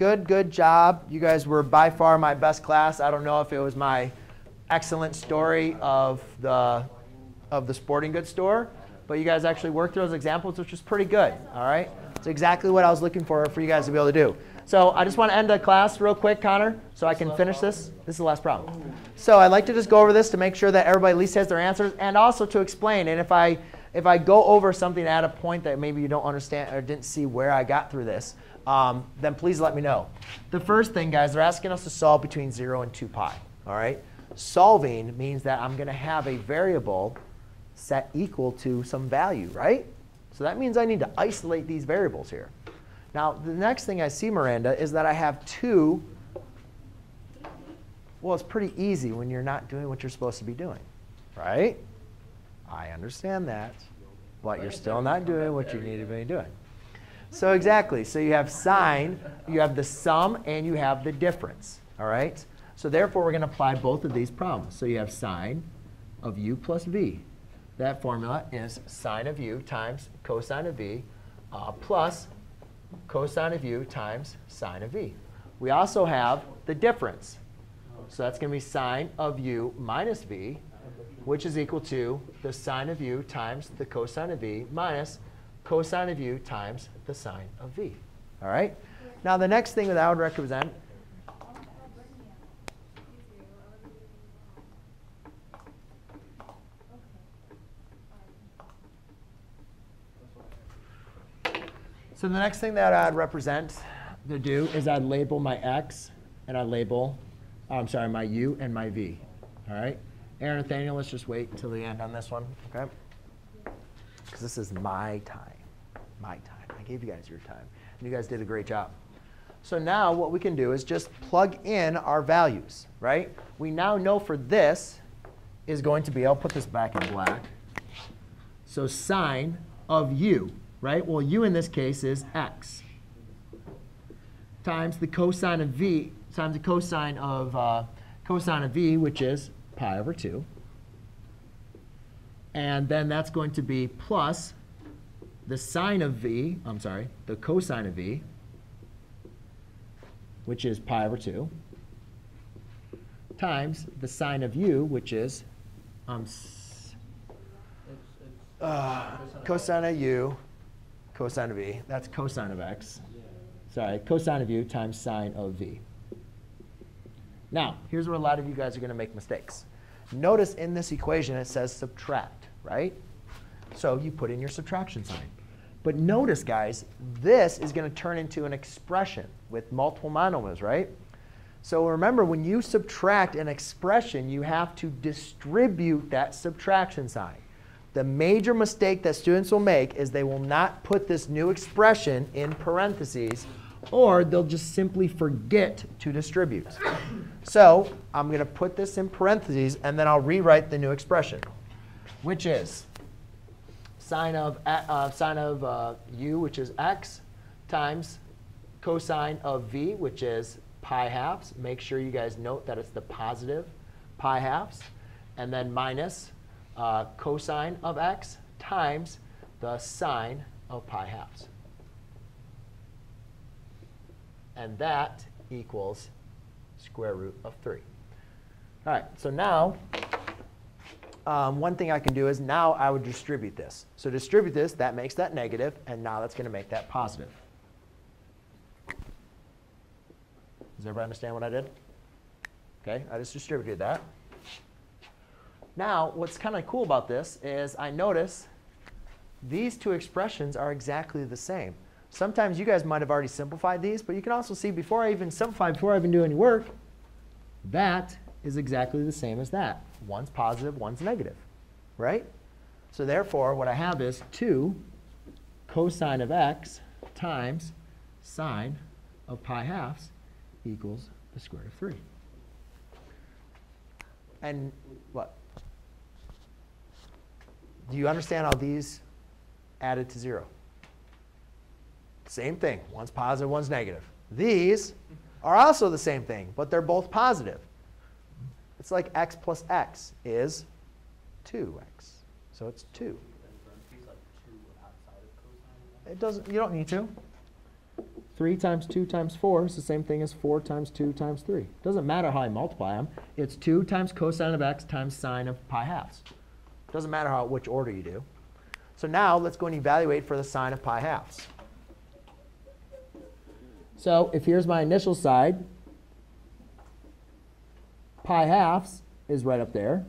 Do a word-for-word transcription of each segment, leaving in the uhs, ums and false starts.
good, good job. You guys were by far my best class. I don't know if it was my excellent story of the, of the sporting goods store, but you guys actually worked through those examples, which is pretty good, all right? It's exactly what I was looking for for you guys to be able to do. So I just want to end the class real quick, Connor, so I can finish this. This is the last problem. So I'd like to just go over this to make sure that everybody at least has their answers, and also to explain. And if I, if I go over something at a point that maybe you don't understand or didn't see where I got through this, um, then please let me know. The first thing, guys, they're asking us to solve between zero and two pi. All right? Solving means that I'm going to have a variable set equal to some value, right? So that means I need to isolate these variables here. Now, the next thing I see, Miranda, is that I have two. Well, it's pretty easy when you're not doing what you're supposed to be doing, right? I understand that, but you're still not doing what you need to be doing. So exactly. So you have sine, you have the sum, and you have the difference, all right? So therefore, we're going to apply both of these problems. So you have sine of u plus v. That formula is sine of u times cosine of v uh, plus cosine of u times sine of v. We also have the difference. So that's going to be sine of u minus v, which is equal to the sine of u times the cosine of v minus cosine of u times the sine of v. All right? Now, the next thing that I would recommend. So the next thing that I'd represent to do is I'd label my x and I'd label, oh, I'm sorry, my u and my v. All right? Aaron, Nathaniel, let's just wait until the end on this one, OK? Because this is my time, my time. I gave you guys your time. And you guys did a great job. So now what we can do is just plug in our values, right? We now know for this is going to be, I'll put this back in black. So sine of u. Right? Well, u in this case is x times the cosine of v times the cosine of uh, cosine of v, which is pi over two. And then that's going to be plus the sine of v. I'm sorry, the cosine of v, which is pi over two, times the sine of u, which is um, uh, cosine of u. Cosine of v, that's cosine of x. Sorry, cosine of u times sine of v. Now, here's where a lot of you guys are going to make mistakes. Notice in this equation it says subtract, right? So you put in your subtraction sign. But notice, guys, this is going to turn into an expression with multiple monomials, right? So remember, when you subtract an expression, you have to distribute that subtraction sign. The major mistake that students will make is they will not put this new expression in parentheses, or they'll just simply forget to distribute. So I'm going to put this in parentheses, and then I'll rewrite the new expression, which is sine of, uh, sine of uh, u, which is x, times cosine of v, which is pi halves. Make sure you guys note that it's the positive pi halves, and then minus Uh, cosine of x times the sine of pi halves. And that equals square root of three. All right, so now um, one thing I can do is now I would distribute this. So distribute this, that makes that negative, and now that's going to make that positive. Does everybody understand what I did? OK, I just distributed that. Now, what's kind of cool about this is I notice these two expressions are exactly the same. Sometimes you guys might have already simplified these, but you can also see before I even simplify, before I even do any work, that is exactly the same as that. One's positive, one's negative, right? So therefore, what I have is two cosine of x times sine of pi halves equals the square root of three. And what? Do you understand how these added to zero? Same thing. One's positive, one's negative. These are also the same thing, but they're both positive. It's like x plus x is two x. So it's two. It doesn't, you don't need to. three times two times four is the same thing as four times two times three. Doesn't matter how I multiply them. It's two times cosine of x times sine of pi halves. Doesn't matter how, which order you do. So now let's go and evaluate for the sine of pi halves. So if here's my initial side, pi halves is right up there,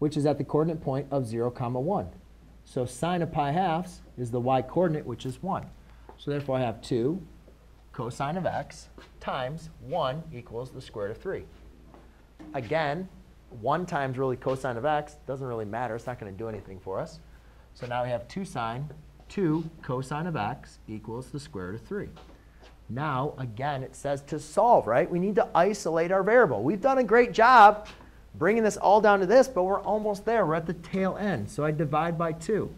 which is at the coordinate point of zero comma one. So sine of pi halves is the y coordinate, which is one. So therefore, I have two cosine of x times one equals the square root of three. Again, one times really cosine of x doesn't really matter. It's not going to do anything for us. So now we have two sine, two cosine of x equals the square root of three. Now, again, it says to solve, right? We need to isolate our variable. We've done a great job bringing this all down to this, but we're almost there. We're at the tail end. So I divide by two.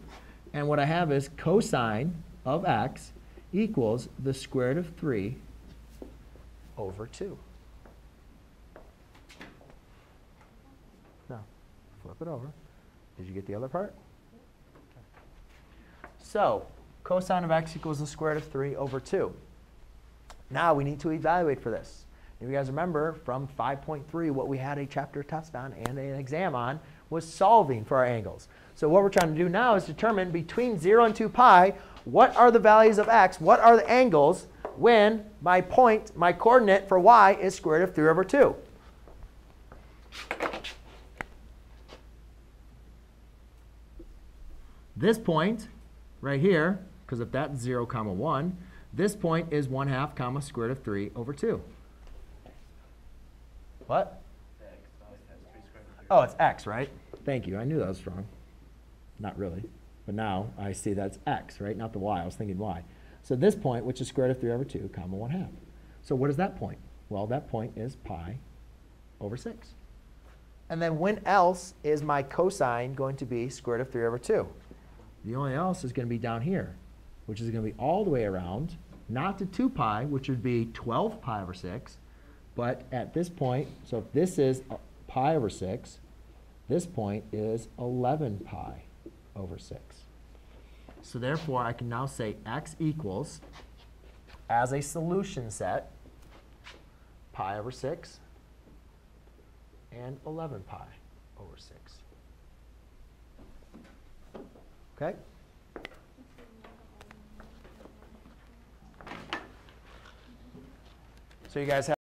And what I have is cosine of x equals the square root of three over two. Now, flip it over. Did you get the other part? So cosine of x equals the square root of three over two. Now we need to evaluate for this. If you guys remember from five point three, what we had a chapter test on and an exam on was solving for our angles. So what we're trying to do now is determine between zero and two pi, what are the values of x? What are the angles when my point, my coordinate for y is square root of three over two? This point right here, because if that's zero comma one, this point is one half comma square root of three over two. What? Oh, it's x, right? Thank you. I knew that was wrong. Not really. But now I see that's x, right? Not the y. I was thinking y. So this point, which is square root of three over two, comma one half. So what is that point? Well, that point is pi over six. And then when else is my cosine going to be square root of three over two? The only else is going to be down here, which is going to be all the way around, not to two pi, which would be twelve pi over six, but at this point, so if this is pi over six, this point is eleven pi over six. So therefore, I can now say x equals, as a solution set, pi over six and eleven pi over six. OK? So you guys have